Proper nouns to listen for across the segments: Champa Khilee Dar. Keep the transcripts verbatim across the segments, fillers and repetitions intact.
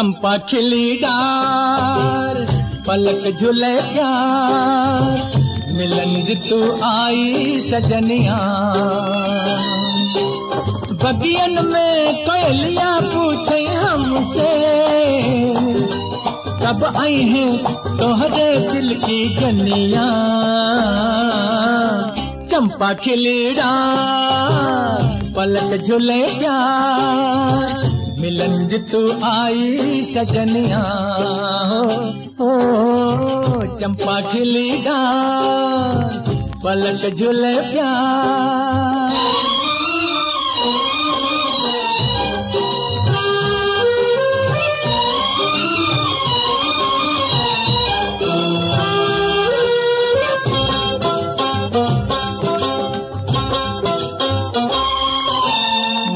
चंपा खिली डार पलक झुले प्यार मिलन तू आई सजनिया। बगियन में कोयलिया पूछे हमसे कब आई हैं तोहरे दिल की गनिया। चंपा खिली डार पलक झुले प्यार मिलन तू आई सजनिया। ओ चंपा खिली डार पलक झुले प्यार।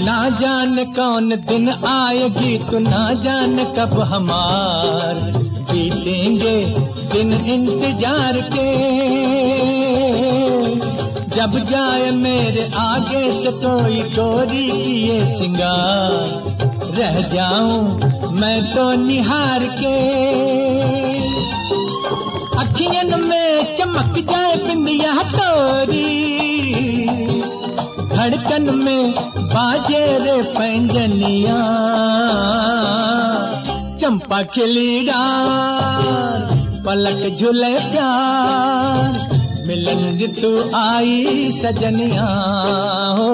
ना जान कौन दिन आएगी तू ना जान कब हमार बीतेंगे दिन इंतजार के। जब जाए मेरे आगे से कोई गोरी की ये सिंगार रह जाऊं मैं तो निहार के। अखियन में चमक जाए बिंदिया तोरी धड़कन में बाजे रे पंजनिया। चंपा खिली डार पलक झुले प्यार मिलन तू आई सजनिया। हो,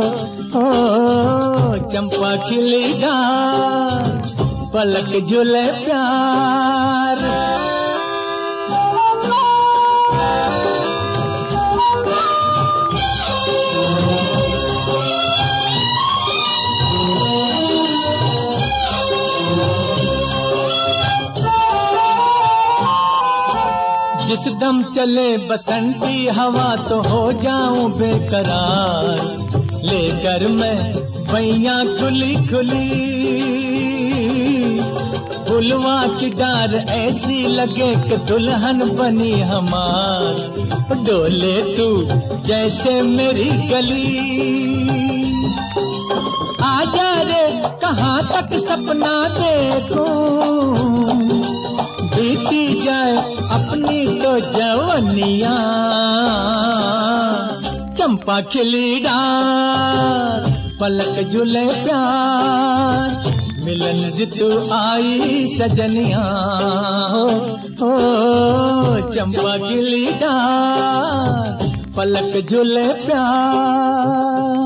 हो चंपा खिली डार पलक झुले प्यार। जिस दम चले बसंती हवा तो हो जाऊं बेकरार लेकर मैं बैया खुली खुली। बुलवा की डार ऐसी लगे कि दुल्हन बनी हमार डोले तू जैसे मेरी गली। आजा रे कहाँ तक सपना देखूं बीती जाए अपनी तो जवनिया। चंपा खिली डार पलक झुले प्यार मिलन तू आई सजनिया। हो, हो चंपा खिली डार पलक झुले प्यार।